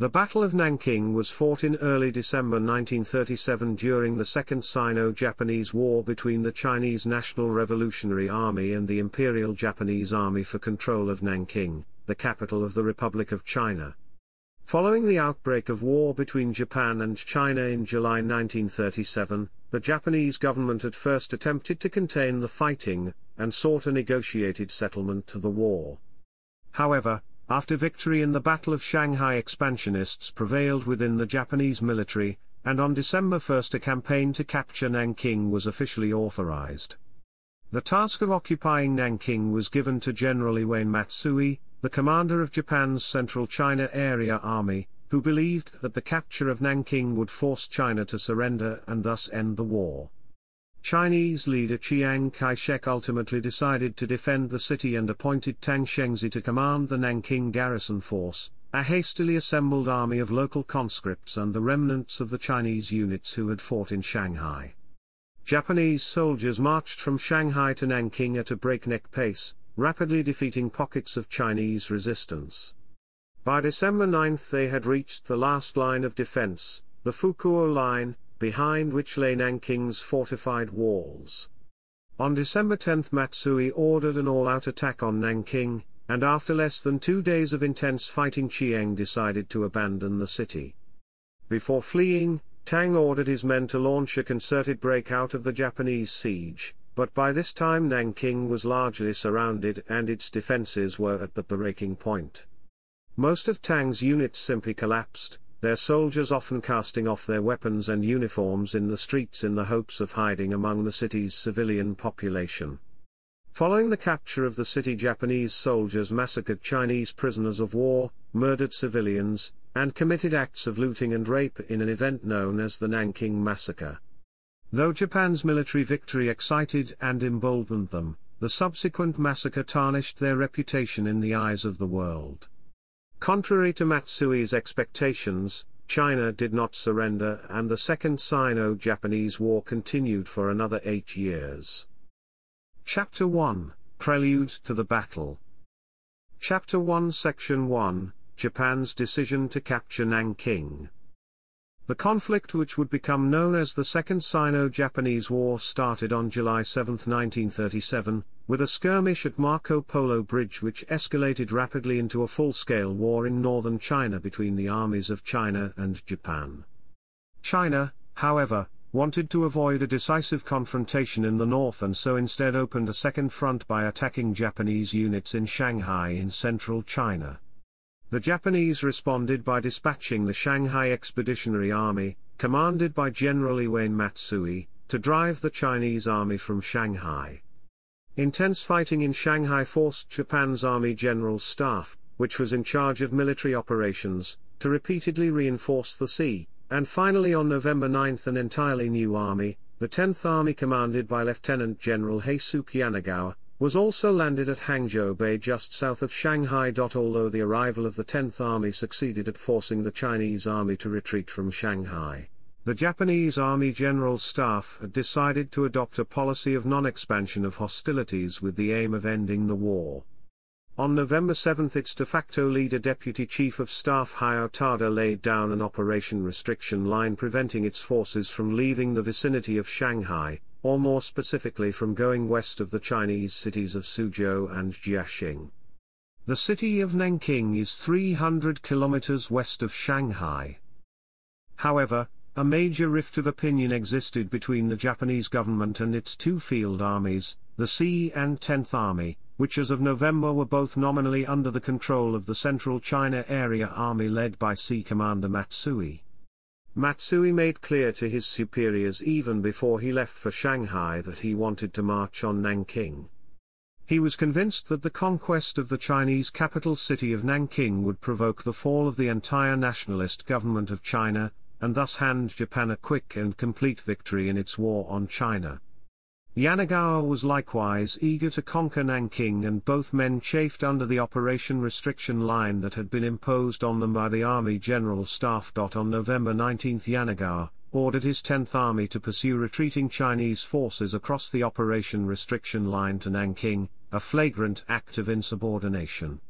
The Battle of Nanking was fought in early December 1937 during the Second Sino-Japanese War between the Chinese National Revolutionary Army and the Imperial Japanese Army for control of Nanking, the capital of the Republic of China. Following the outbreak of war between Japan and China in July 1937, the Japanese government at first attempted to contain the fighting, and sought a negotiated settlement to the war. However, after victory in the Battle of Shanghai, expansionists prevailed within the Japanese military, and on December 1 a campaign to capture Nanking was officially authorized. The task of occupying Nanking was given to General Iwane Matsui, the commander of Japan's Central China Area Army, who believed that the capture of Nanking would force China to surrender and thus end the war. Chinese leader Chiang Kai-shek ultimately decided to defend the city and appointed Tang Shengzi to command the Nanking garrison force, a hastily assembled army of local conscripts and the remnants of the Chinese units who had fought in Shanghai. Japanese soldiers marched from Shanghai to Nanking at a breakneck pace, rapidly defeating pockets of Chinese resistance. By December 9 they had reached the last line of defense, the Fukuo Line, behind which lay Nanking's fortified walls. On December 10 Matsui ordered an all-out attack on Nanking, and after less than 2 days of intense fighting Chiang decided to abandon the city. Before fleeing, Tang ordered his men to launch a concerted breakout of the Japanese siege, but by this time Nanking was largely surrounded and its defenses were at the breaking point. Most of Tang's units simply collapsed, their soldiers often casting off their weapons and uniforms in the streets in the hopes of hiding among the city's civilian population. Following the capture of the city, Japanese soldiers massacred Chinese prisoners of war, murdered civilians, and committed acts of looting and rape in an event known as the Nanking Massacre. Though Japan's military victory excited and emboldened them, the subsequent massacre tarnished their reputation in the eyes of the world. Contrary to Matsui's expectations, China did not surrender and the Second Sino-Japanese War continued for another 8 years. Chapter 1, Prelude to the Battle. Chapter 1, Section 1, Japan's decision to capture Nanking. The conflict, which would become known as the Second Sino-Japanese War, started on July 7, 1937, with a skirmish at Marco Polo Bridge which escalated rapidly into a full-scale war in northern China between the armies of China and Japan. China, however, wanted to avoid a decisive confrontation in the north and so instead opened a second front by attacking Japanese units in Shanghai in central China. The Japanese responded by dispatching the Shanghai Expeditionary Army, commanded by General Iwane Matsui, to drive the Chinese army from Shanghai. Intense fighting in Shanghai forced Japan's Army General Staff, which was in charge of military operations, to repeatedly reinforce the sea, and finally on November 9 an entirely new army, the 10th Army commanded by Lieutenant General Heisuke Yanagawa, was also landed at Hangzhou Bay just south of Shanghai. Although the arrival of the 10th Army succeeded at forcing the Chinese army to retreat from Shanghai, the Japanese Army General Staff had decided to adopt a policy of non-expansion of hostilities with the aim of ending the war. On November 7 its de facto leader Deputy Chief of Staff Hayao Tada laid down an operation restriction line preventing its forces from leaving the vicinity of Shanghai, or more specifically from going west of the Chinese cities of Suzhou and Jiaxing. The city of Nanking is 300 kilometers west of Shanghai. However, a major rift of opinion existed between the Japanese government and its two field armies, the Sea and 10th Army, which as of November were both nominally under the control of the Central China Area Army led by Sea Commander Matsui. Matsui made clear to his superiors even before he left for Shanghai that he wanted to march on Nanking. He was convinced that the conquest of the Chinese capital city of Nanking would provoke the fall of the entire nationalist government of China, and thus hand Japan a quick and complete victory in its war on China. Yanagawa was likewise eager to conquer Nanking, and both men chafed under the operation restriction line that had been imposed on them by the Army General Staff. On November 19 Yanagawa ordered his 10th Army to pursue retreating Chinese forces across the operation restriction line to Nanking, a flagrant act of insubordination.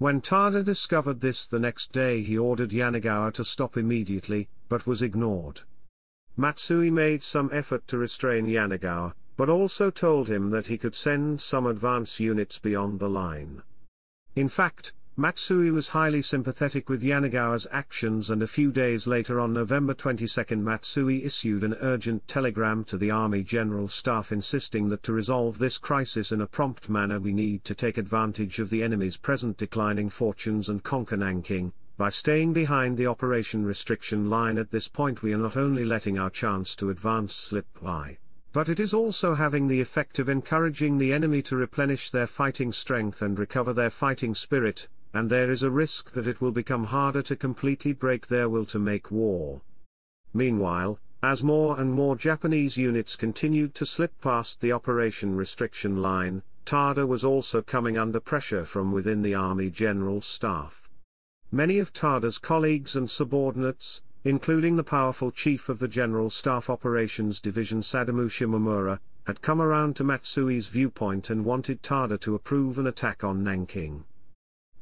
When Tada discovered this the next day, he ordered Yanagawa to stop immediately, but was ignored. Matsui made some effort to restrain Yanagawa, but also told him that he could send some advance units beyond the line. In fact, Matsui was highly sympathetic with Yanagawa's actions, and a few days later, on November 22, Matsui issued an urgent telegram to the Army General Staff insisting that to resolve this crisis in a prompt manner we need to take advantage of the enemy's present declining fortunes and conquer Nanking. By staying behind the operation restriction line at this point, we are not only letting our chance to advance slip by, but it is also having the effect of encouraging the enemy to replenish their fighting strength and recover their fighting spirit, and there is a risk that it will become harder to completely break their will to make war. Meanwhile, as more and more Japanese units continued to slip past the operation restriction line, Tada was also coming under pressure from within the Army General Staff. Many of Tada's colleagues and subordinates, including the powerful chief of the General Staff Operations Division Sadamu Shimomura, had come around to Matsui's viewpoint and wanted Tada to approve an attack on Nanking.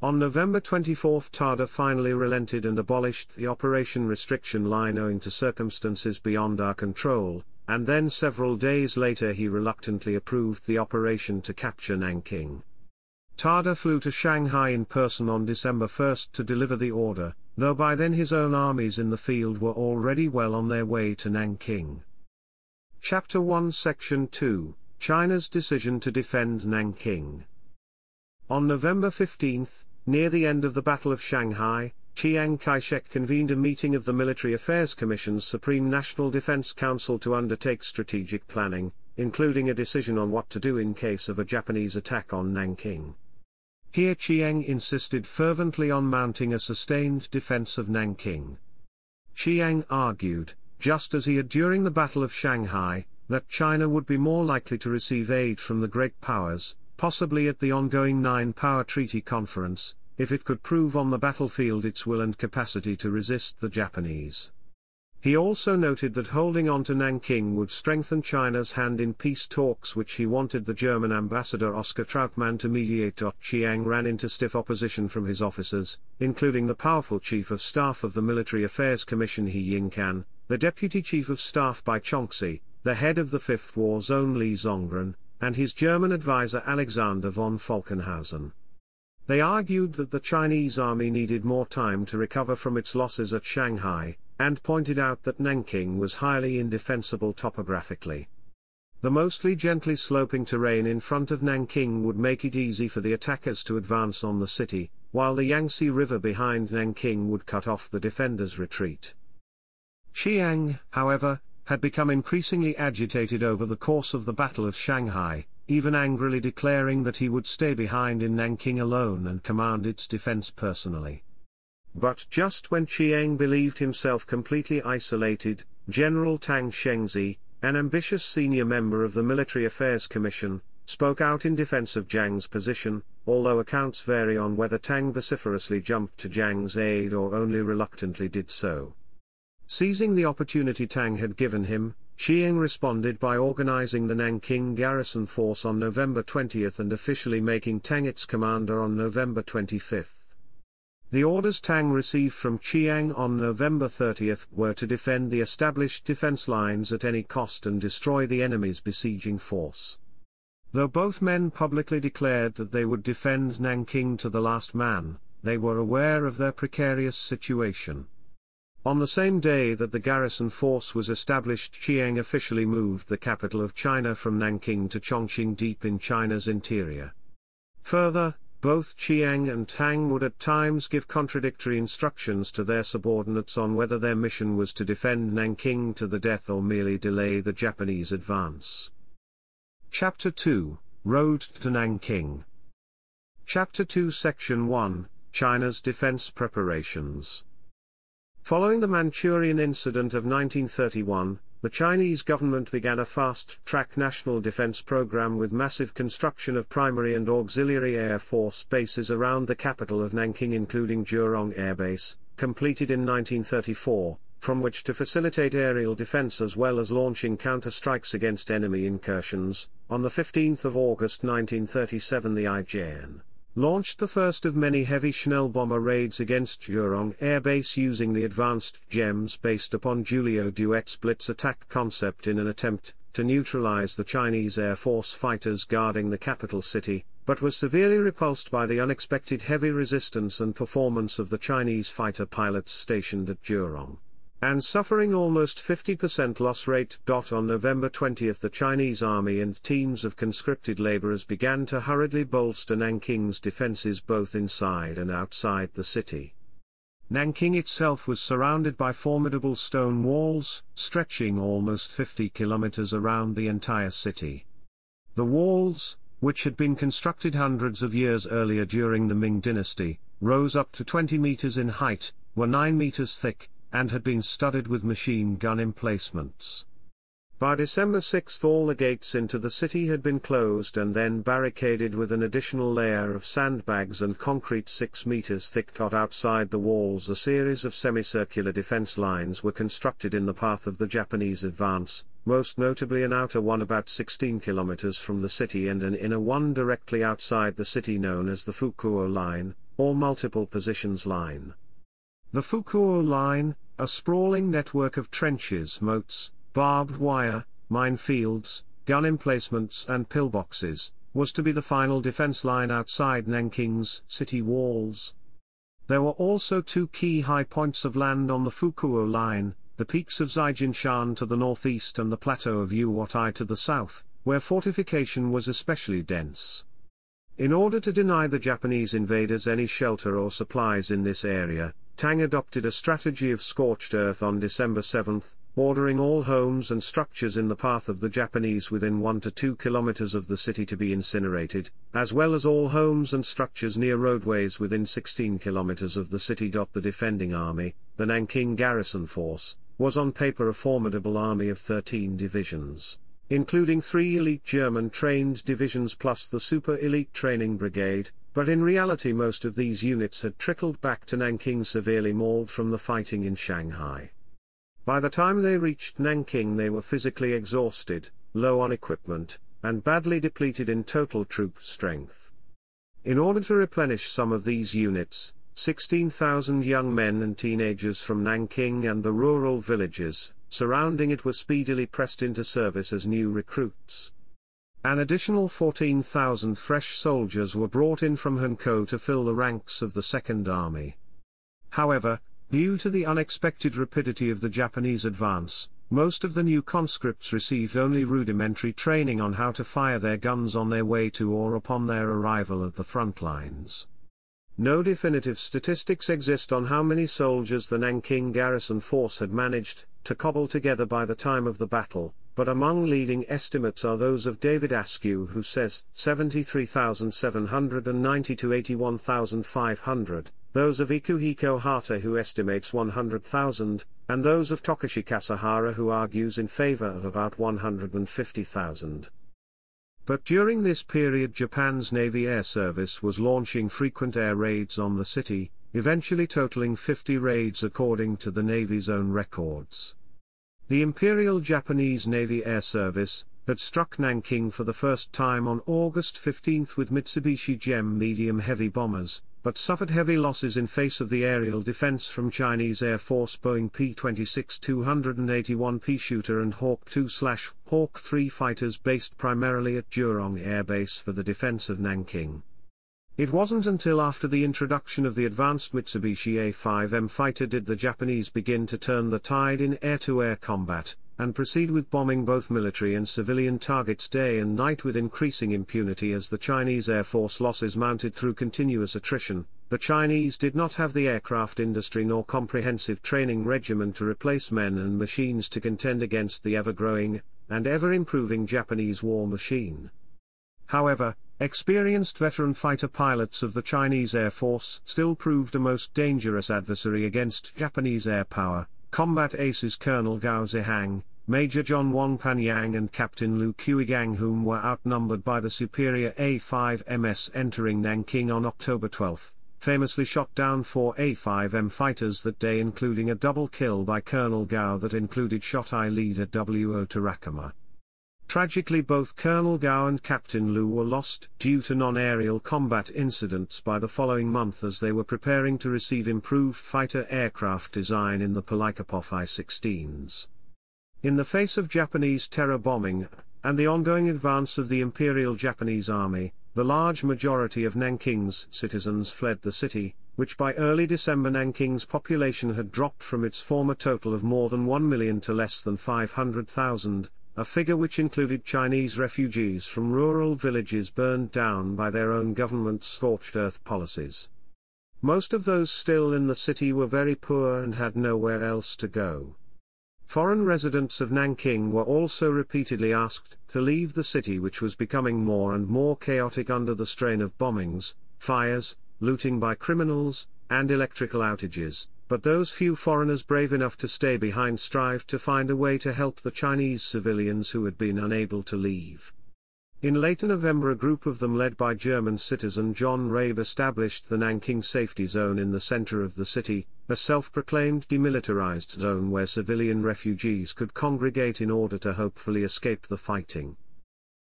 On November 24, Tada finally relented and abolished the operation restriction line owing to circumstances beyond our control, and then several days later he reluctantly approved the operation to capture Nanking. Tada flew to Shanghai in person on December 1 to deliver the order, though by then his own armies in the field were already well on their way to Nanking. Chapter 1, Section 2, China's Decision to Defend Nanking. On November 15, near the end of the Battle of Shanghai, Chiang Kai-shek convened a meeting of the Military Affairs Commission's Supreme National Defense Council to undertake strategic planning, including a decision on what to do in case of a Japanese attack on Nanking. Here Chiang insisted fervently on mounting a sustained defense of Nanking. Chiang argued, just as he had during the Battle of Shanghai, that China would be more likely to receive aid from the great powers, possibly at the ongoing Nine Power Treaty Conference, if it could prove on the battlefield its will and capacity to resist the Japanese. He also noted that holding on to Nanking would strengthen China's hand in peace talks, which he wanted the German ambassador Oskar Trautmann to mediate. Chiang ran into stiff opposition from his officers, including the powerful Chief of Staff of the Military Affairs Commission He Yingkan, the Deputy Chief of Staff Bai Chongxi, the head of the Fifth War Zone Li Zongren, and his German advisor Alexander von Falkenhausen. They argued that the Chinese army needed more time to recover from its losses at Shanghai, and pointed out that Nanking was highly indefensible topographically. The mostly gently sloping terrain in front of Nanking would make it easy for the attackers to advance on the city, while the Yangtze River behind Nanking would cut off the defenders' retreat. Chiang, however, had become increasingly agitated over the course of the Battle of Shanghai, even angrily declaring that he would stay behind in Nanking alone and command its defense personally. But just when Chiang believed himself completely isolated, General Tang Shengzi, an ambitious senior member of the Military Affairs Commission, spoke out in defense of Jiang's position, although accounts vary on whether Tang vociferously jumped to Jiang's aid or only reluctantly did so. Seizing the opportunity Tang had given him, Chiang responded by organizing the Nanking Garrison Force on November 20 and officially making Tang its commander on November 25. The orders Tang received from Chiang on November 30 were to defend the established defense lines at any cost and destroy the enemy's besieging force. Though both men publicly declared that they would defend Nanking to the last man, they were aware of their precarious situation. On the same day that the garrison force was established, Chiang officially moved the capital of China from Nanking to Chongqing deep in China's interior. Further, both Chiang and Tang would at times give contradictory instructions to their subordinates on whether their mission was to defend Nanking to the death or merely delay the Japanese advance. Chapter 2, Road to Nanking. Chapter 2, Section 1, China's Defense Preparations. Following the Manchurian Incident of 1931, the Chinese government began a fast-track national defense program with massive construction of primary and auxiliary air force bases around the capital of Nanking, including Jurong Air Base, completed in 1934, from which to facilitate aerial defense as well as launching counterstrikes against enemy incursions. On the 15th of August 1937, the IJN launched the first of many heavy Schnell bomber raids against Jurong Air Base using the advanced GEMS based upon Julio Duet's Blitz attack concept in an attempt to neutralize the Chinese Air Force fighters guarding the capital city, but was severely repulsed by the unexpected heavy resistance and performance of the Chinese fighter pilots stationed at Jurong, and suffering almost 50% loss rate. On November 20, the Chinese army and teams of conscripted laborers began to hurriedly bolster Nanking's defenses both inside and outside the city. Nanking itself was surrounded by formidable stone walls, stretching almost 50 kilometers around the entire city. The walls, which had been constructed hundreds of years earlier during the Ming dynasty, rose up to 20 meters in height, were 9 meters thick, and had been studded with machine gun emplacements. By December 6, all the gates into the city had been closed and then barricaded with an additional layer of sandbags and concrete 6 meters thick. Outside the walls, a series of semicircular defense lines were constructed in the path of the Japanese advance, most notably an outer one about 16 kilometers from the city and an inner one directly outside the city known as the Fukuo Line, or Multiple Positions Line. The Fukuo Line, a sprawling network of trenches, moats, barbed wire, minefields, gun emplacements and pillboxes, was to be the final defense line outside Nanking's city walls. There were also 2 key high points of land on the Fukuo Line, the peaks of Zijinshan to the northeast and the plateau of Yuhuatai to the south, where fortification was especially dense. In order to deny the Japanese invaders any shelter or supplies in this area, Tang adopted a strategy of scorched earth on December 7, ordering all homes and structures in the path of the Japanese within 1 to 2 kilometers of the city to be incinerated, as well as all homes and structures near roadways within 16 kilometers of the city. The defending army, the Nanking Garrison Force, was on paper a formidable army of 13 divisions, including 3 elite German-trained divisions plus the super-elite training brigade, but in reality most of these units had trickled back to Nanking severely mauled from the fighting in Shanghai. By the time they reached Nanking they were physically exhausted, low on equipment, and badly depleted in total troop strength. In order to replenish some of these units, 16,000 young men and teenagers from Nanking and the rural villages surrounding it were speedily pressed into service as new recruits. An additional 14,000 fresh soldiers were brought in from Hankou to fill the ranks of the Second Army. However, due to the unexpected rapidity of the Japanese advance, most of the new conscripts received only rudimentary training on how to fire their guns on their way to or upon their arrival at the front lines. No definitive statistics exist on how many soldiers the Nanking Garrison Force had managed to cobble together by the time of the battle, but among leading estimates are those of David Askew, who says 73,790 to 81,500, those of Ikuhiko Hata, who estimates 100,000, and those of Tokushi Kasahara, who argues in favor of about 150,000. But during this period Japan's Navy Air Service was launching frequent air raids on the city, eventually totaling 50 raids according to the Navy's own records. The Imperial Japanese Navy Air Service had struck Nanking for the first time on August 15 with Mitsubishi GEM medium-heavy bombers, but suffered heavy losses in face of the aerial defense from Chinese Air Force Boeing P-26-281P Shooter and Hawk 2/Hawk 3 fighters based primarily at Jurong Air Base for the defense of Nanking. It wasn't until after the introduction of the advanced Mitsubishi A5M fighter did the Japanese begin to turn the tide in air-to-air combat, and proceed with bombing both military and civilian targets day and night with increasing impunity as the Chinese Air Force losses mounted through continuous attrition. The Chinese did not have the aircraft industry nor comprehensive training regimen to replace men and machines to contend against the ever-growing and ever-improving Japanese war machine. However, experienced veteran fighter pilots of the Chinese Air Force still proved a most dangerous adversary against Japanese air power. Combat aces Colonel Gao Zihang, Major John Wang Panyang and Captain Liu Qigang, whom were outnumbered by the superior A5MS entering Nanking on October 12, famously shot down 4 A5M fighters that day, including a double kill by Colonel Gao that included shot I leader W.O. Tarakama. Tragically, both Colonel Gao and Captain Liu were lost due to non-aerial combat incidents by the following month as they were preparing to receive improved fighter aircraft design in the Polyakov I-16s. In the face of Japanese terror bombing, and the ongoing advance of the Imperial Japanese Army, the large majority of Nanking's citizens fled the city, which by early December Nanking's population had dropped from its former total of more than 1 million to less than 500,000, a figure which included Chinese refugees from rural villages burned down by their own government's scorched-earth policies. Most of those still in the city were very poor and had nowhere else to go. Foreign residents of Nanking were also repeatedly asked to leave the city, which was becoming more and more chaotic under the strain of bombings, fires, looting by criminals, and electrical outages. But those few foreigners brave enough to stay behind strived to find a way to help the Chinese civilians who had been unable to leave. In late November, a group of them led by German citizen John Rabe established the Nanking Safety Zone in the center of the city, a self-proclaimed demilitarized zone where civilian refugees could congregate in order to hopefully escape the fighting.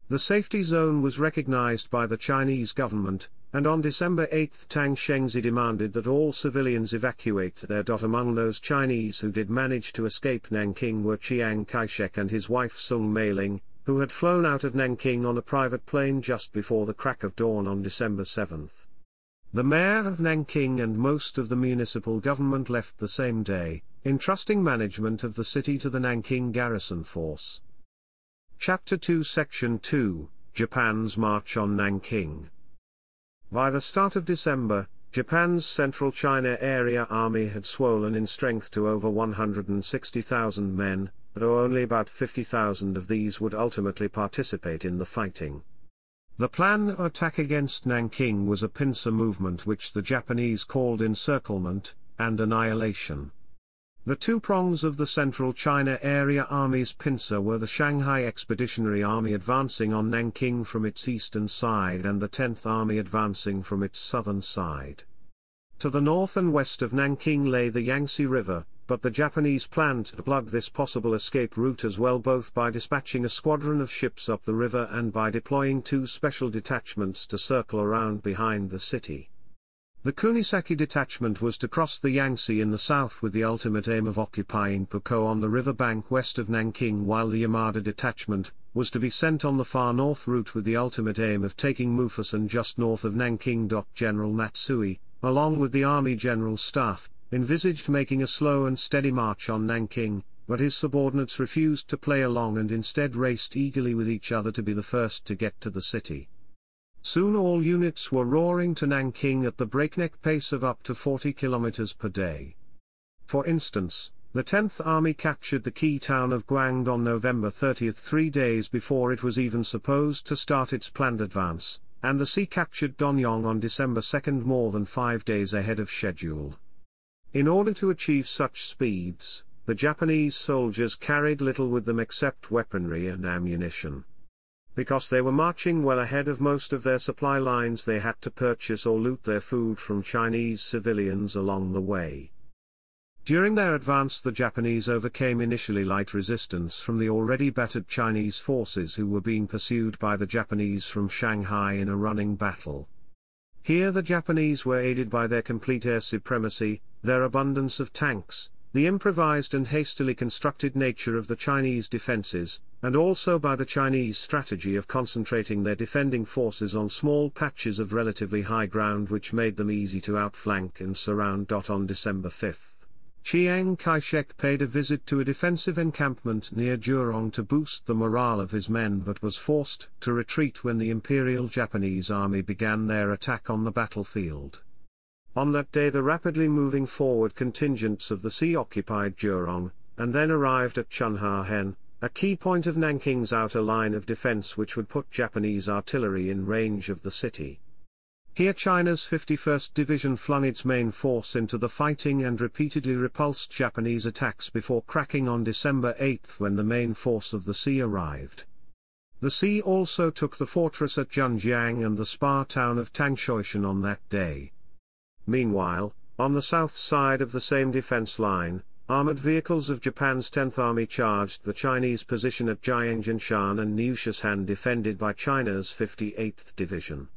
The safety zone was recognized by the Chinese government, and on December 8 Tang Shengzi demanded that all civilians evacuate there. Among those Chinese who did manage to escape Nanking were Chiang Kai-shek and his wife Sung Mei-ling, who had flown out of Nanking on a private plane just before the crack of dawn on December 7. The mayor of Nanking and most of the municipal government left the same day, entrusting management of the city to the Nanking garrison force. Chapter 2, Section 2, Japan's March on Nanking. By the start of December, Japan's Central China Area Army had swollen in strength to over 160,000 men, though only about 50,000 of these would ultimately participate in the fighting. The plan of attack against Nanking was a pincer movement which the Japanese called encirclement and annihilation. The two prongs of the Central China Area Army's pincer were the Shanghai Expeditionary Army advancing on Nanking from its eastern side and the 10th Army advancing from its southern side. To the north and west of Nanking lay the Yangtze River, but the Japanese planned to plug this possible escape route as well, both by dispatching a squadron of ships up the river and by deploying two special detachments to circle around behind the city. The Kunisaki detachment was to cross the Yangtze in the south with the ultimate aim of occupying Pukou on the riverbank west of Nanking, while the Yamada detachment was to be sent on the far north route with the ultimate aim of taking Mufasan just north of Nanking. General Matsui, along with the Army General Staff, envisaged making a slow and steady march on Nanking, but his subordinates refused to play along and instead raced eagerly with each other to be the first to get to the city. Soon all units were roaring to Nanking at the breakneck pace of up to 40 km per day. For instance, the 10th Army captured the key town of Guangdong on November 30, 3 days before it was even supposed to start its planned advance, and the Sea captured Donyang on December 2, more than 5 days ahead of schedule. In order to achieve such speeds, the Japanese soldiers carried little with them except weaponry and ammunition. Because they were marching well ahead of most of their supply lines, they had to purchase or loot their food from Chinese civilians along the way. During their advance, the Japanese overcame initially light resistance from the already battered Chinese forces who were being pursued by the Japanese from Shanghai in a running battle. Here the Japanese were aided by their complete air supremacy, their abundance of tanks, the improvised and hastily constructed nature of the Chinese defenses, and also by the Chinese strategy of concentrating their defending forces on small patches of relatively high ground, which made them easy to outflank and surround. On December 5, Chiang Kai-shek paid a visit to a defensive encampment near Jurong to boost the morale of his men, but was forced to retreat when the Imperial Japanese Army began their attack on the battlefield. On that day, the rapidly moving forward contingents of the Sea occupied Jurong, and then arrived at Chunhahen, a key point of Nanking's outer line of defense which would put Japanese artillery in range of the city. Here China's 51st Division flung its main force into the fighting and repeatedly repulsed Japanese attacks before cracking on December 8 when the main force of the Sea arrived. The Sea also took the fortress at Junjiang and the spa town of Tangshoishan on that day. Meanwhile, on the south side of the same defense line, Armored vehicles of Japan's 10th Army charged the Chinese position at Jiaxing and Niushishan, defended by China's 58th Division.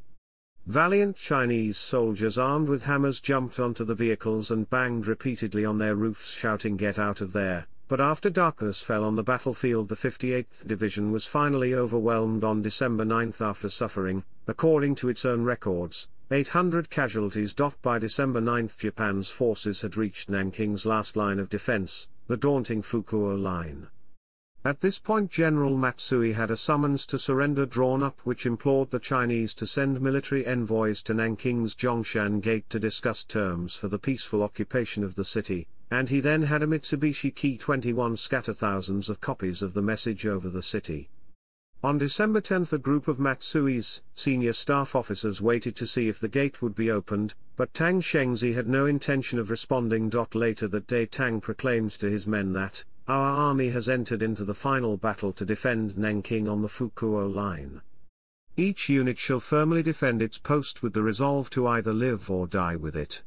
Valiant Chinese soldiers armed with hammers jumped onto the vehicles and banged repeatedly on their roofs, shouting, "Get out of there!" But after darkness fell on the battlefield, the 58th Division was finally overwhelmed on December 9 after suffering, according to its own records, 800 casualties. By December 9, Japan's forces had reached Nanking's last line of defense, the daunting Fukuo Line. At this point, General Matsui had a summons to surrender drawn up which implored the Chinese to send military envoys to Nanking's Zhongshan Gate to discuss terms for the peaceful occupation of the city, and he then had a Mitsubishi Ki-21 scatter thousands of copies of the message over the city. On December 10, a group of Matsui's senior staff officers waited to see if the gate would be opened, but Tang Shengzi had no intention of responding. Later that day, Tang proclaimed to his men that, "Our army has entered into the final battle to defend Nanking on the Fukuo Line. Each unit shall firmly defend its post with the resolve to either live or die with it.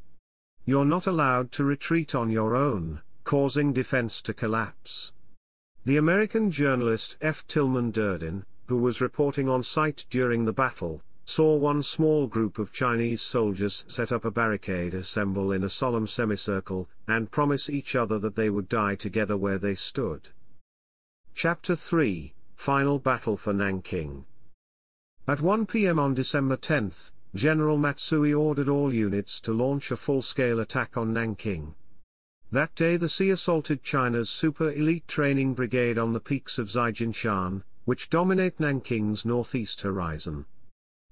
You're not allowed to retreat on your own, causing defense to collapse." The American journalist F. Tillman Durdin, who was reporting on site during the battle, saw one small group of Chinese soldiers set up a barricade, assemble in a solemn semicircle, and promise each other that they would die together where they stood. Chapter 3 – Final Battle for Nanking. At 1 p.m. on December 10, General Matsui ordered all units to launch a full-scale attack on Nanking. That day the sea assaulted China's super-elite training brigade on the peaks of Zijinshan, which dominate Nanking's northeast horizon.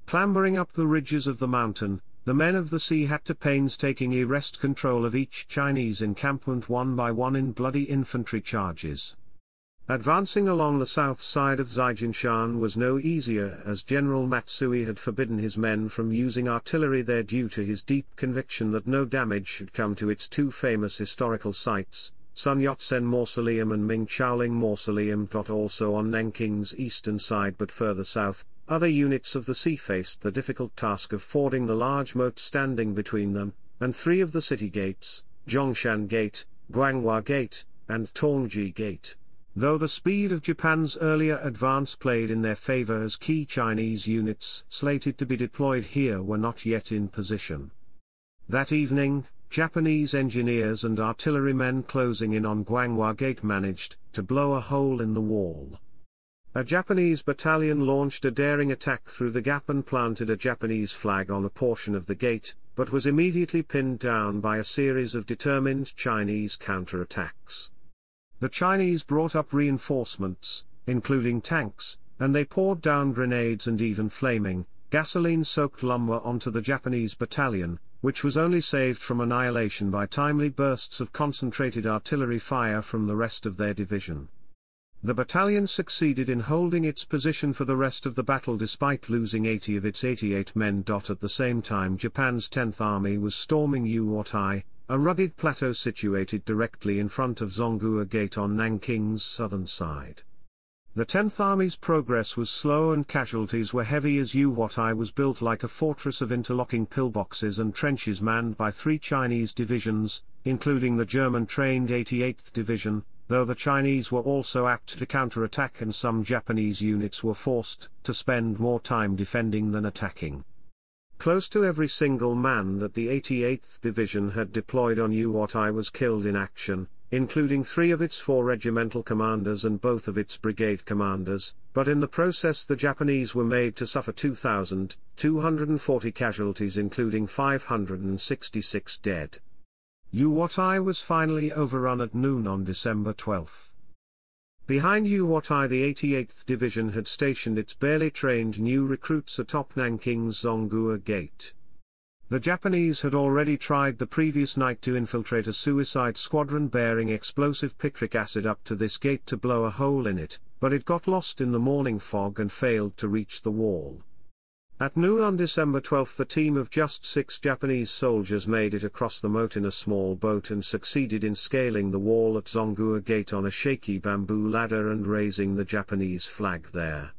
Clambering up the ridges of the mountain, the men of the sea had to painstakingly wrest control of each Chinese encampment one by one in bloody infantry charges. Advancing along the south side of Zijinshan was no easier, as General Matsui had forbidden his men from using artillery there due to his deep conviction that no damage should come to its two famous historical sites, Sun Yat-sen Mausoleum and Ming Chaoling Mausoleum. Also on Nanking's eastern side but further south, other units of the sea faced the difficult task of fording the large moat standing between them, and three of the city gates, Zhongshan Gate, Guanghua Gate, and Tongji Gate. Though the speed of Japan's earlier advance played in their favor, as key Chinese units slated to be deployed here were not yet in position. That evening, Japanese engineers and artillerymen closing in on Guanghua Gate managed to blow a hole in the wall. A Japanese battalion launched a daring attack through the gap and planted a Japanese flag on a portion of the gate, but was immediately pinned down by a series of determined Chinese counterattacks. The Chinese brought up reinforcements, including tanks, and they poured down grenades and even flaming, gasoline-soaked lumber onto the Japanese battalion, which was only saved from annihilation by timely bursts of concentrated artillery fire from the rest of their division. The battalion succeeded in holding its position for the rest of the battle despite losing 80 of its 88 men. At the same time, Japan's 10th Army was storming Yuhuatai, a rugged plateau situated directly in front of Zhonghua Gate on Nanking's southern side. The 10th Army's progress was slow and casualties were heavy, as Yuhuatai was built like a fortress of interlocking pillboxes and trenches manned by three Chinese divisions, including the German-trained 88th Division, though the Chinese were also apt to counterattack and some Japanese units were forced to spend more time defending than attacking. Close to every single man that the 88th Division had deployed on Yuhuatai was killed in action, including three of its four regimental commanders and both of its brigade commanders, but in the process the Japanese were made to suffer 2,240 casualties, including 566 dead. Yuhuatai was finally overrun at noon on December 12. Behind Yuhuatai, the 88th Division had stationed its barely trained new recruits atop Nanking's Zhonghua Gate. The Japanese had already tried the previous night to infiltrate a suicide squadron bearing explosive picric acid up to this gate to blow a hole in it, but it got lost in the morning fog and failed to reach the wall. At noon on December 12, the team of just 6 Japanese soldiers made it across the moat in a small boat and succeeded in scaling the wall at Zhonghua Gate on a shaky bamboo ladder and raising the Japanese flag there.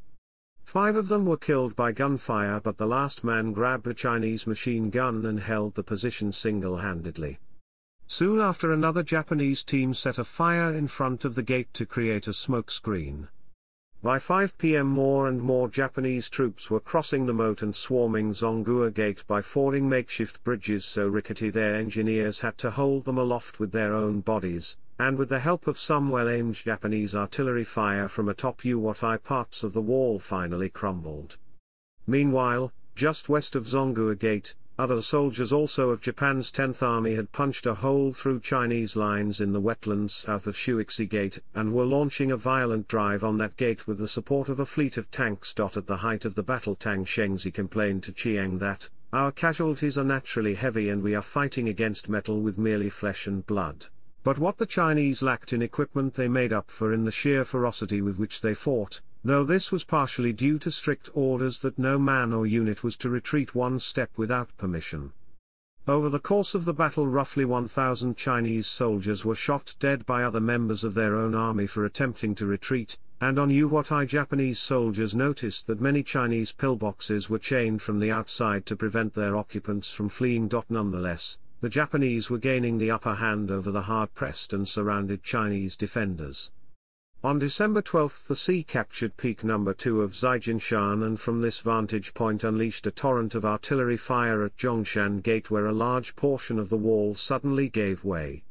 5 of them were killed by gunfire, but the last man grabbed a Chinese machine gun and held the position single-handedly. Soon after, another Japanese team set a fire in front of the gate to create a smoke screen. By 5 p.m. more and more Japanese troops were crossing the moat and swarming Zhonghua Gate by fording makeshift bridges so rickety their engineers had to hold them aloft with their own bodies, and with the help of some well-aimed Japanese artillery fire from atop Yuhuatai parts of the wall finally crumbled. Meanwhile, just west of Zhonghua Gate, other soldiers also of Japan's 10th Army had punched a hole through Chinese lines in the wetlands south of Shuixi Gate and were launching a violent drive on that gate with the support of a fleet of tanks. At the height of the battle, Tang Shengzi complained to Chiang that, "Our casualties are naturally heavy and we are fighting against metal with merely flesh and blood." But what the Chinese lacked in equipment they made up for in the sheer ferocity with which they fought, though this was partially due to strict orders that no man or unit was to retreat one step without permission. Over the course of the battle, roughly 1,000 Chinese soldiers were shot dead by other members of their own army for attempting to retreat, and on Yuhuatai Japanese soldiers noticed that many Chinese pillboxes were chained from the outside to prevent their occupants from fleeing. Nonetheless, the Japanese were gaining the upper hand over the hard-pressed and surrounded Chinese defenders. On December 12, the sea captured peak number 2 of Zijinshan and from this vantage point unleashed a torrent of artillery fire at Zhongshan Gate, where a large portion of the wall suddenly gave way.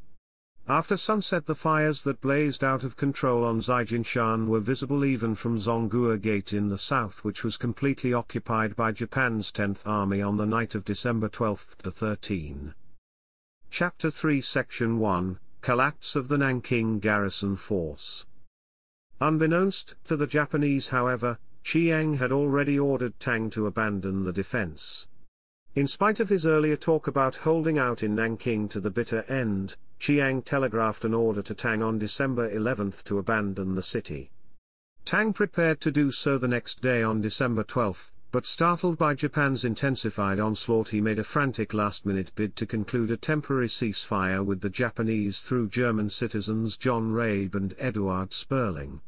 After sunset, the fires that blazed out of control on Zijinshan were visible even from Zhonghua Gate in the south, which was completely occupied by Japan's 10th Army on the night of December 12 to 13. Chapter 3, Section 1, Collapse of the Nanking Garrison Force. Unbeknownst to the Japanese, however, Chiang had already ordered Tang to abandon the defense. In spite of his earlier talk about holding out in Nanking to the bitter end, Chiang telegraphed an order to Tang on December 11th to abandon the city. Tang prepared to do so the next day on December 12th, but startled by Japan's intensified onslaught, he made a frantic last-minute bid to conclude a temporary ceasefire with the Japanese through German citizens John Rabe and Eduard Sperling.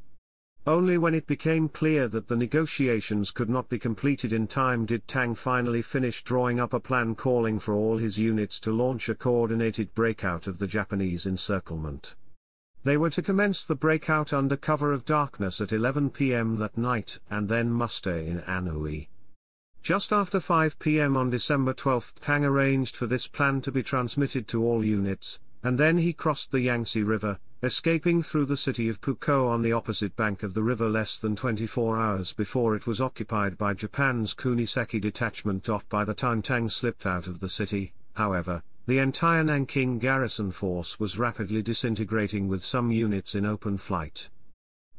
Only when it became clear that the negotiations could not be completed in time did Tang finally finish drawing up a plan calling for all his units to launch a coordinated breakout of the Japanese encirclement. They were to commence the breakout under cover of darkness at 11 p.m. that night and then muster in Anhui. Just after 5 p.m. on December 12, Tang arranged for this plan to be transmitted to all units, and then he crossed the Yangtze River, escaping through the city of Pukou on the opposite bank of the river less than 24 hours before it was occupied by Japan's Kuniseki detachment. By the time Tang slipped out of the city, however, the entire Nanking garrison force was rapidly disintegrating, with some units in open flight.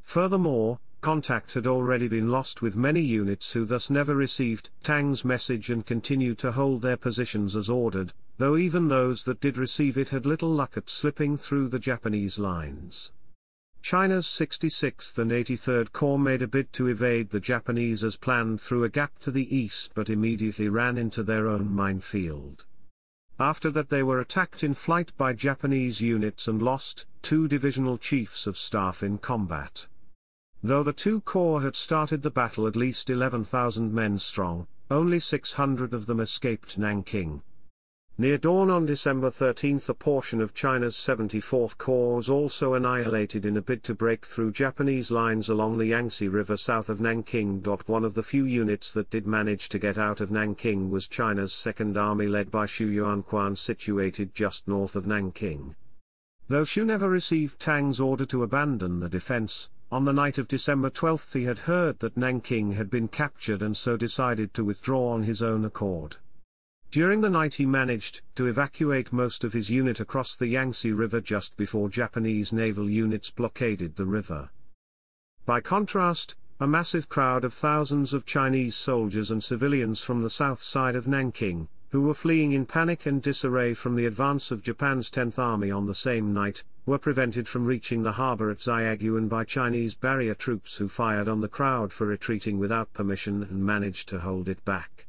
Furthermore, contact had already been lost with many units who thus never received Tang's message and continued to hold their positions as ordered, though even those that did receive it had little luck at slipping through the Japanese lines. China's 66th and 83rd Corps made a bid to evade the Japanese as planned through a gap to the east, but immediately ran into their own minefield. After that, they were attacked in flight by Japanese units and lost 2 divisional chiefs of staff in combat. Though the 2 corps had started the battle at least 11,000 men strong, only 600 of them escaped Nanking. Near dawn on December 13, a portion of China's 74th Corps was also annihilated in a bid to break through Japanese lines along the Yangtze River south of Nanking. One of the few units that did manage to get out of Nanking was China's 2nd Army, led by Xu Yuanquan, situated just north of Nanking. Though Xu never received Tang's order to abandon the defense, on the night of December 12 he had heard that Nanking had been captured and so decided to withdraw on his own accord. During the night he managed to evacuate most of his unit across the Yangtze River just before Japanese naval units blockaded the river. By contrast, a massive crowd of thousands of Chinese soldiers and civilians from the south side of Nanking, who were fleeing in panic and disarray from the advance of Japan's 10th Army on the same night, were prevented from reaching the harbour at Zaigyuan by Chinese barrier troops who fired on the crowd for retreating without permission and managed to hold it back.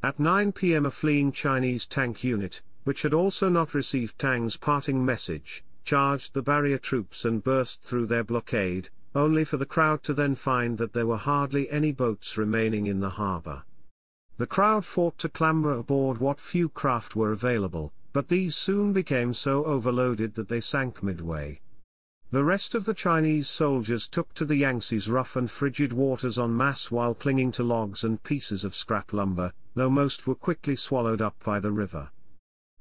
At 9 p.m. a fleeing Chinese tank unit, which had also not received Tang's parting message, charged the barrier troops and burst through their blockade, only for the crowd to then find that there were hardly any boats remaining in the harbour. The crowd fought to clamber aboard what few craft were available, but these soon became so overloaded that they sank midway. The rest of the Chinese soldiers took to the Yangtze's rough and frigid waters en masse while clinging to logs and pieces of scrap lumber, though most were quickly swallowed up by the river.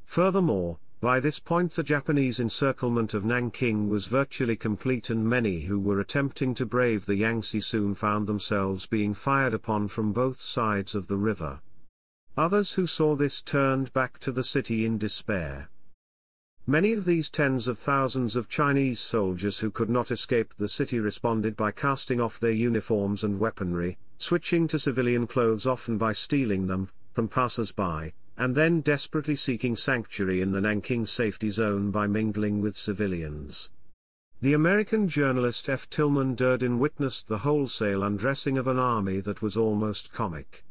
Furthermore, by this point the Japanese encirclement of Nanking was virtually complete, and many who were attempting to brave the Yangtze soon found themselves being fired upon from both sides of the river. Others who saw this turned back to the city in despair. Many of these tens of thousands of Chinese soldiers who could not escape the city responded by casting off their uniforms and weaponry, switching to civilian clothes, often by stealing them from passers-by, and then desperately seeking sanctuary in the Nanking Safety Zone by mingling with civilians. The American journalist F. Tillman Durdin witnessed the wholesale undressing of an army that was almost comic.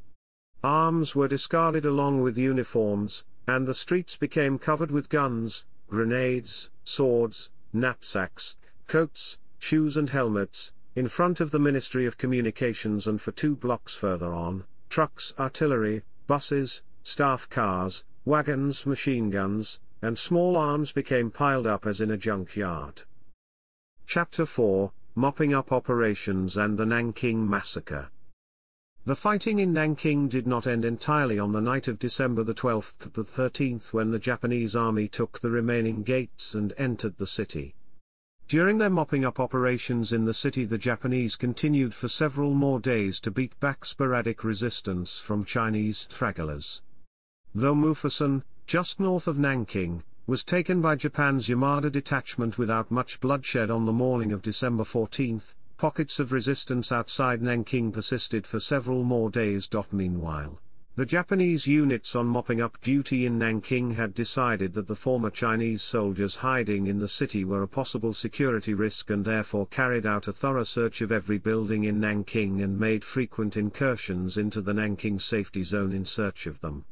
Arms were discarded along with uniforms, and the streets became covered with guns, grenades, swords, knapsacks, coats, shoes and helmets. In front of the Ministry of Communications and for 2 blocks further on, trucks, artillery, buses, staff cars, wagons, machine guns, and small arms became piled up as in a junkyard. Chapter 4, Mopping Up Operations and the Nanking Massacre. The fighting in Nanking did not end entirely on the night of December the 12th to the 13th, when the Japanese army took the remaining gates and entered the city. During their mopping-up operations in the city, the Japanese continued for several more days to beat back sporadic resistance from Chinese stragglers. Though Mufasan, just north of Nanking, was taken by Japan's Yamada detachment without much bloodshed on the morning of December 14th, pockets of resistance outside Nanking persisted for several more days. Meanwhile, the Japanese units on mopping up duty in Nanking had decided that the former Chinese soldiers hiding in the city were a possible security risk, and therefore carried out a thorough search of every building in Nanking and made frequent incursions into the Nanking Safety Zone in search of them.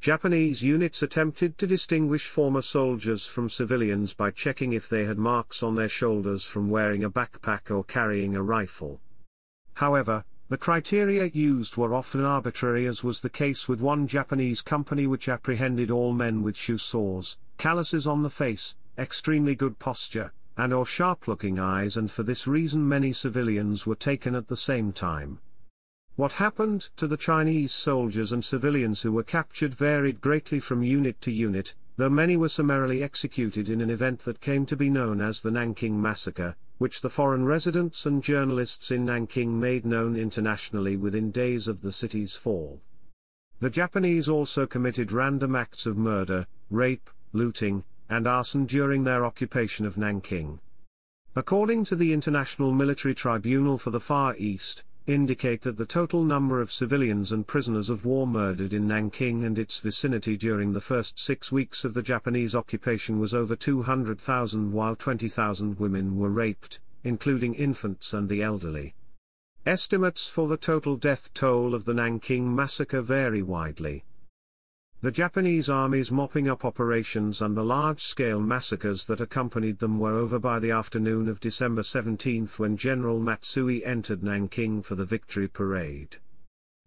Japanese units attempted to distinguish former soldiers from civilians by checking if they had marks on their shoulders from wearing a backpack or carrying a rifle. However, the criteria used were often arbitrary, as was the case with one Japanese company which apprehended all men with shoe sores, calluses on the face, extremely good posture, and/or sharp-looking eyes, and for this reason many civilians were taken at the same time. What happened to the Chinese soldiers and civilians who were captured varied greatly from unit to unit, though many were summarily executed in an event that came to be known as the Nanking Massacre, which the foreign residents and journalists in Nanking made known internationally within days of the city's fall. The Japanese also committed random acts of murder, rape, looting, and arson during their occupation of Nanking. According to the International Military Tribunal for the Far East, indicate that the total number of civilians and prisoners of war murdered in Nanking and its vicinity during the first 6 weeks of the Japanese occupation was over 200,000, while 20,000 women were raped, including infants and the elderly. Estimates for the total death toll of the Nanking Massacre vary widely. The Japanese army's mopping-up operations and the large-scale massacres that accompanied them were over by the afternoon of December 17 when General Matsui entered Nanking for the victory parade.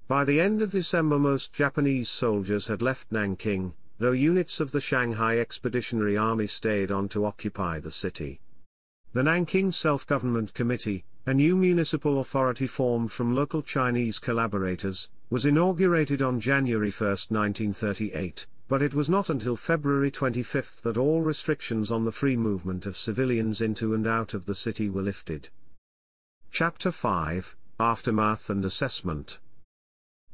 By the end of December most Japanese soldiers had left Nanking, though units of the Shanghai Expeditionary Army stayed on to occupy the city. The Nanking Self-Government Committee, a new municipal authority formed from local Chinese collaborators, was inaugurated on January 1, 1938, but it was not until February 25 that all restrictions on the free movement of civilians into and out of the city were lifted. Chapter 5, Aftermath and Assessment.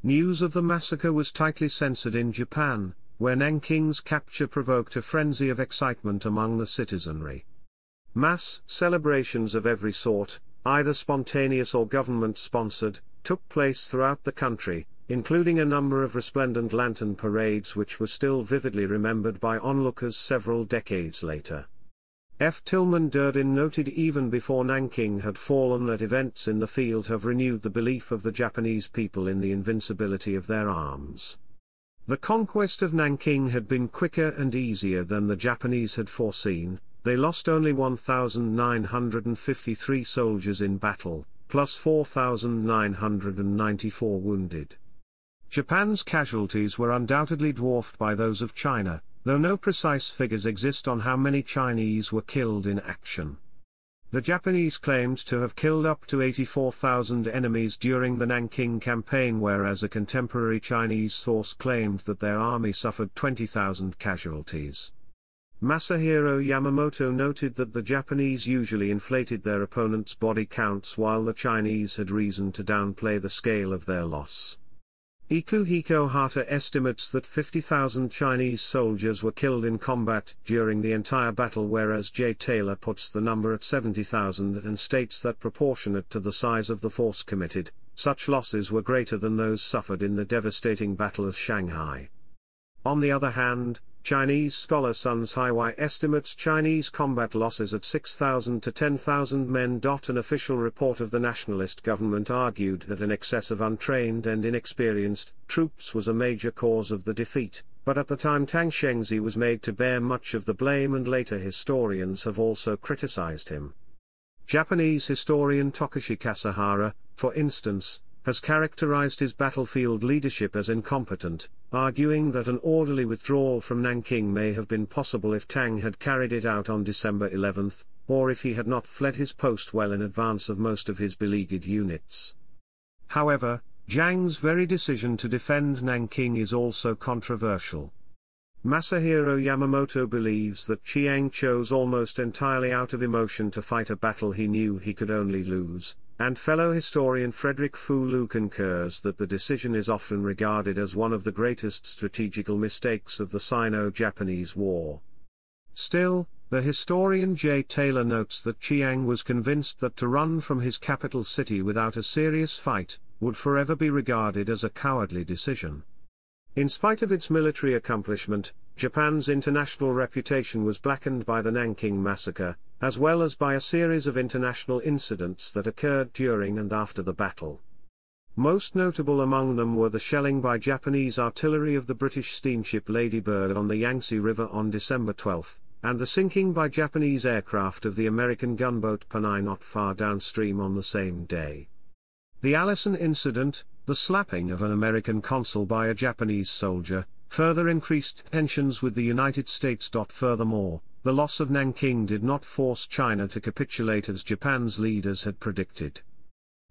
News of the massacre was tightly censored in Japan, where Nanking's capture provoked a frenzy of excitement among the citizenry. Mass celebrations of every sort, either spontaneous or government-sponsored, took place throughout the country, including a number of resplendent lantern parades which were still vividly remembered by onlookers several decades later. F. Tillman Durdin noted even before Nanking had fallen that events in the field have renewed the belief of the Japanese people in the invincibility of their arms. The conquest of Nanking had been quicker and easier than the Japanese had foreseen. They lost only 1,953 soldiers in battle, plus 4,994 wounded. Japan's casualties were undoubtedly dwarfed by those of China, though no precise figures exist on how many Chinese were killed in action. The Japanese claimed to have killed up to 84,000 enemies during the Nanking campaign, whereas a contemporary Chinese source claimed that their army suffered 20,000 casualties. Masahiro Yamamoto noted that the Japanese usually inflated their opponents' body counts, while the Chinese had reason to downplay the scale of their loss. Ikuhiko Hata estimates that 50,000 Chinese soldiers were killed in combat during the entire battle, whereas J. Taylor puts the number at 70,000 and states that proportionate to the size of the force committed, such losses were greater than those suffered in the devastating Battle of Shanghai. On the other hand, Chinese scholar Sun Haiwei estimates Chinese combat losses at 6,000 to 10,000 men. An official report of the nationalist government argued that an excess of untrained and inexperienced troops was a major cause of the defeat, but at the time Tang Shengzi was made to bear much of the blame, and later historians have also criticized him. Japanese historian Tokushi Kasahara, for instance, has characterized his battlefield leadership as incompetent, arguing that an orderly withdrawal from Nanking may have been possible if Tang had carried it out on December 11, or if he had not fled his post well in advance of most of his beleaguered units. However, Zhang's very decision to defend Nanking is also controversial. Masahiro Yamamoto believes that Chiang chose almost entirely out of emotion to fight a battle he knew he could only lose, and fellow historian Frederick Fulu concurs that the decision is often regarded as one of the greatest strategical mistakes of the Sino-Japanese War. Still, the historian J. Taylor notes that Chiang was convinced that to run from his capital city without a serious fight would forever be regarded as a cowardly decision. In spite of its military accomplishment, Japan's international reputation was blackened by the Nanking Massacre, as well as by a series of international incidents that occurred during and after the battle. Most notable among them were the shelling by Japanese artillery of the British steamship Ladybird on the Yangtze River on December 12, and the sinking by Japanese aircraft of the American gunboat Panay not far downstream on the same day. The Allison incident, the slapping of an American consul by a Japanese soldier, further increased tensions with the United States. Furthermore, the loss of Nanking did not force China to capitulate as Japan's leaders had predicted.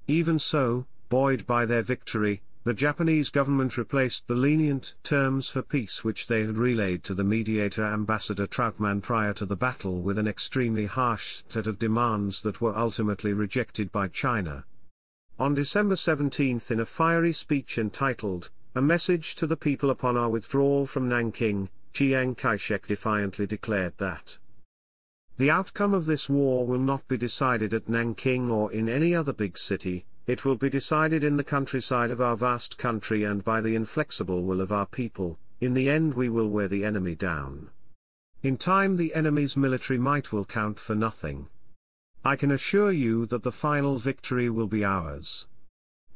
Even so, buoyed by their victory, the Japanese government replaced the lenient terms for peace which they had relayed to the mediator Ambassador Trautmann prior to the battle with an extremely harsh set of demands that were ultimately rejected by China. On December 17, in a fiery speech entitled, "A Message to the People Upon Our Withdrawal from Nanking," Chiang Kai-shek defiantly declared that the outcome of this war will not be decided at Nanking or in any other big city, it will be decided in the countryside of our vast country and by the inflexible will of our people. In the end we will wear the enemy down. In time the enemy's military might will count for nothing. I can assure you that the final victory will be ours.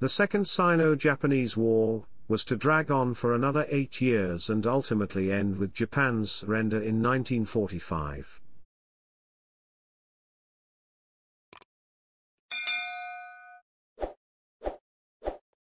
The Second Sino-Japanese War was to drag on for another 8 years and ultimately end with Japan's surrender in 1945.